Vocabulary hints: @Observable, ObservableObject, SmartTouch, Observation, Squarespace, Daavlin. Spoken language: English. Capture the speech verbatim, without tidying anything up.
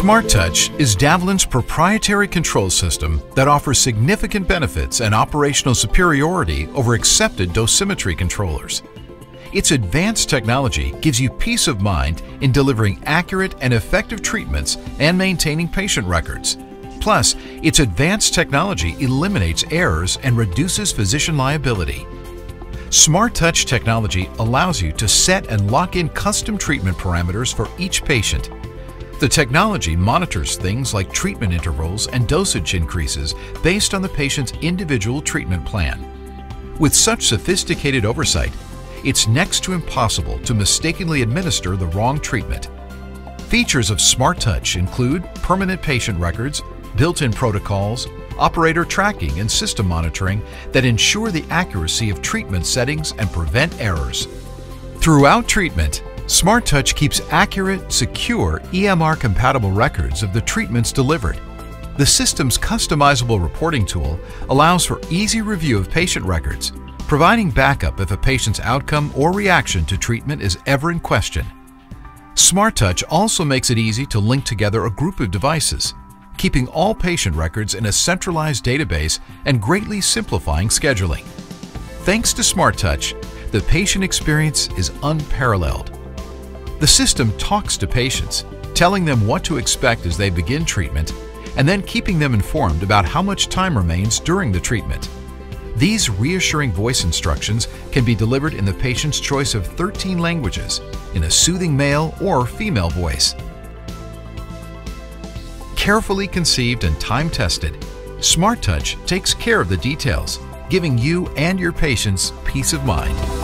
SmartTouch is Daavlin's proprietary control system that offers significant benefits and operational superiority over accepted dosimetry controllers. Its advanced technology gives you peace of mind in delivering accurate and effective treatments and maintaining patient records. Plus, its advanced technology eliminates errors and reduces physician liability. SmartTouch technology allows you to set and lock in custom treatment parameters for each patient. The technology monitors things like treatment intervals and dosage increases based on the patient's individual treatment plan. With such sophisticated oversight, it's next to impossible to mistakenly administer the wrong treatment. Features of SmartTouch include permanent patient records, built-in protocols, operator tracking and system monitoring that ensure the accuracy of treatment settings and prevent errors. Throughout treatment, SmartTouch keeps accurate, secure, E M R-compatible records of the treatments delivered. The system's customizable reporting tool allows for easy review of patient records, providing backup if a patient's outcome or reaction to treatment is ever in question. SmartTouch also makes it easy to link together a group of devices, keeping all patient records in a centralized database and greatly simplifying scheduling. Thanks to SmartTouch, the patient experience is unparalleled. The system talks to patients, telling them what to expect as they begin treatment, and then keeping them informed about how much time remains during the treatment. These reassuring voice instructions can be delivered in the patient's choice of thirteen languages, in a soothing male or female voice. Carefully conceived and time-tested, SmartTouch takes care of the details, giving you and your patients peace of mind.